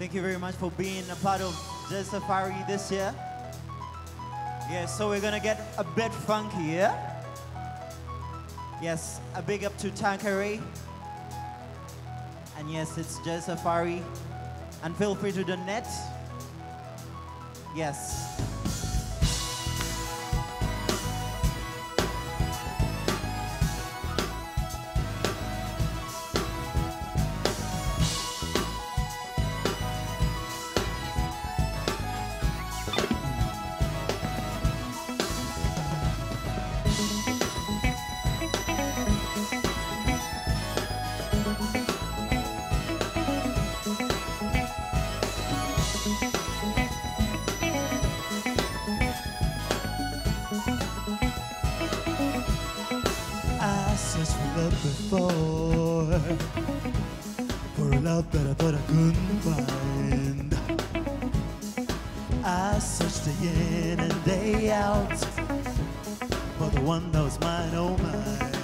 Thank you very much for being a part of Jazz Safari this year. Yeah, so we're gonna get a bit funky, yeah? Yes, a big up to Tanqueray. And yes, it's Jazz Safari. And feel free to donate. Yes. Before, for a love that I thought I couldn't find, I searched day in and day out for the one that was mine, oh mine.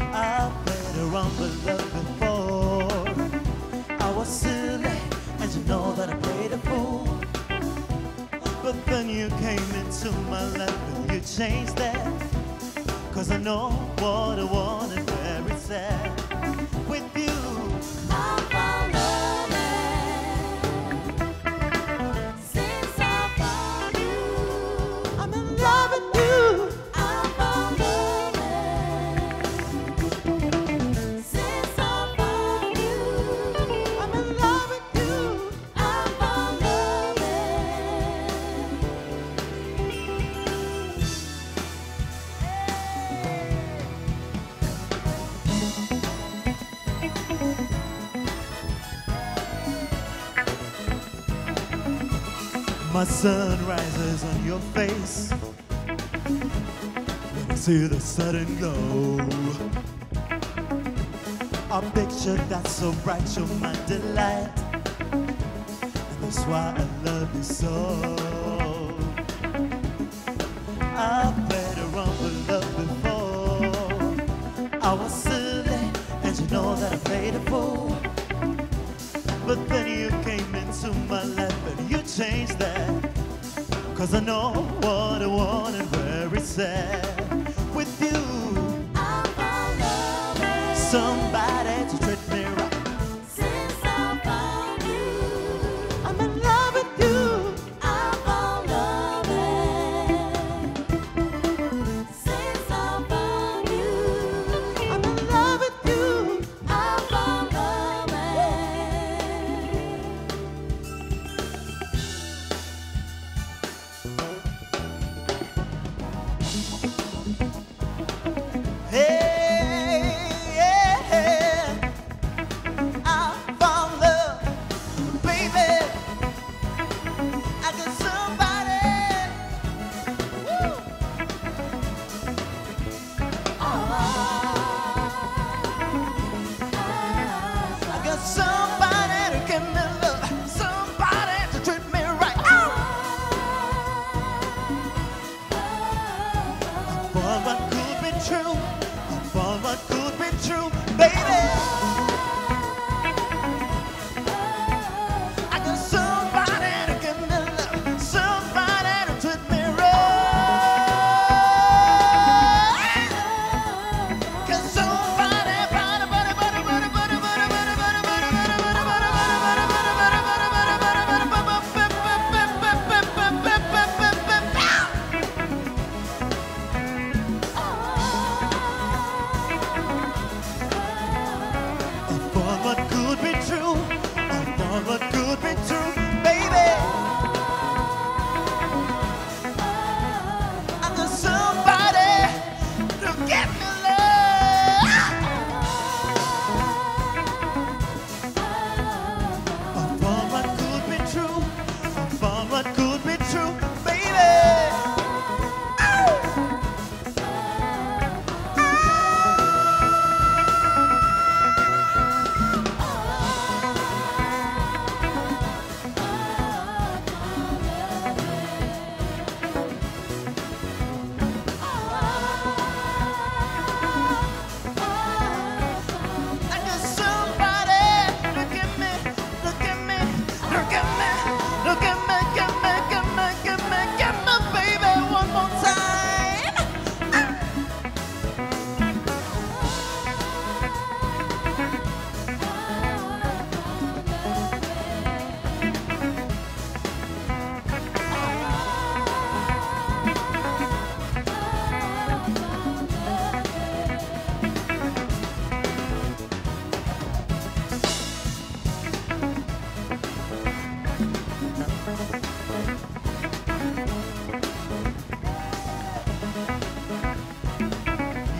I played around with love before. I was silly, and you know that I played a fool. But then you came into my life and you changed that. 'Cause I know what I want and where it's at with you. I found love since I found you. I'm in love with you. I found love since I found you. I'm in love with you. I found love. My sun rises on your face when I see the sudden glow. A picture that's so bright, you're my delight, and that's why I love you so. I've played around with love before. I was silly, and you know that I played a fool. But then you came into my life and you changed that. 'Cause I know what I want and where it's at with you. I found love, somebody to treat me right. Since I found you, I'm in love with you. I found love since I found you. I'm in love with you. I found love. I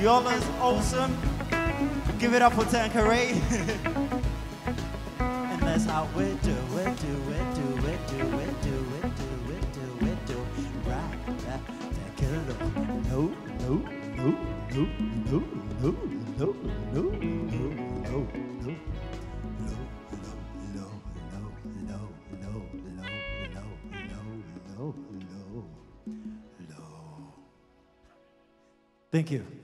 Y'all is awesome. Give it up for Tanqueray. And that's how we do it, do it, do it, do it, do it, do it, do it, do it. Right, right, take it up. No, no, no, no, no, no, no, no, no, no, no. Thank you.